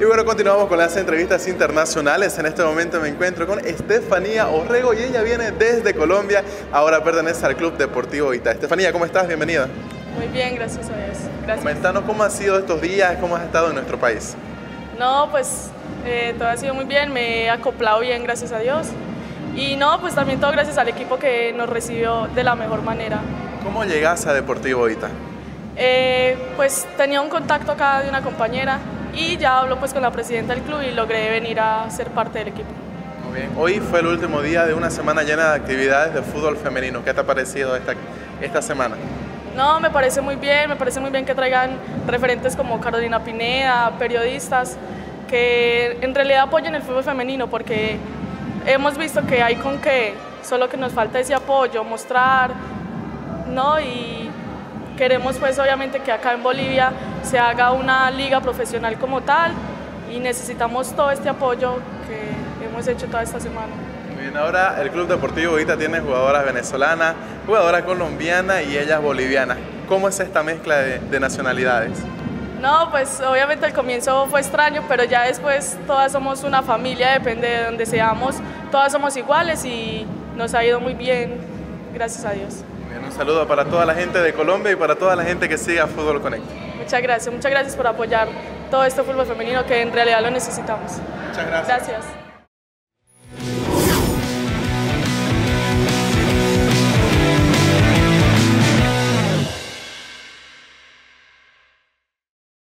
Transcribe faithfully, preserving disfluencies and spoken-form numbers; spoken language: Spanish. Y bueno, continuamos con las entrevistas internacionales. En este momento me encuentro con Estefanía Orrego y ella viene desde Colombia, ahora pertenece al Club Deportivo I T A. Estefanía, ¿cómo estás? Bienvenida. Muy bien, gracias a Dios. Gracias. Coméntanos cómo han sido estos días, cómo has estado en nuestro país. No, pues eh, todo ha sido muy bien, me he acoplado bien, gracias a Dios. Y no, pues también todo gracias al equipo que nos recibió de la mejor manera. ¿Cómo llegas a Deportivo I T A? Eh, pues tenía un contacto acá de una compañera y ya habló pues con la presidenta del club y logré venir a ser parte del equipo. Muy bien. Hoy fue el último día de una semana llena de actividades de fútbol femenino. ¿Qué te ha parecido esta, esta semana? No, me parece muy bien, me parece muy bien que traigan referentes como Carolina Pineda, periodistas, que en realidad apoyen el fútbol femenino porque hemos visto que hay con qué, solo que nos falta ese apoyo, mostrar, ¿no? Y queremos pues obviamente que acá en Bolivia se haga una liga profesional como tal y necesitamos todo este apoyo que hemos hecho toda esta semana. Bien, ahora el Club Deportivo I T A tiene jugadoras venezolanas, jugadoras colombianas y ellas bolivianas. ¿Cómo es esta mezcla de, de nacionalidades? No, pues obviamente al comienzo fue extraño, pero ya después todas somos una familia, depende de donde seamos, todas somos iguales y nos ha ido muy bien, gracias a Dios. Bien, un saludo para toda la gente de Colombia y para toda la gente que sigue a Fútbol Connect. Muchas gracias, muchas gracias por apoyar todo este fútbol femenino que en realidad lo necesitamos. Muchas gracias. Gracias.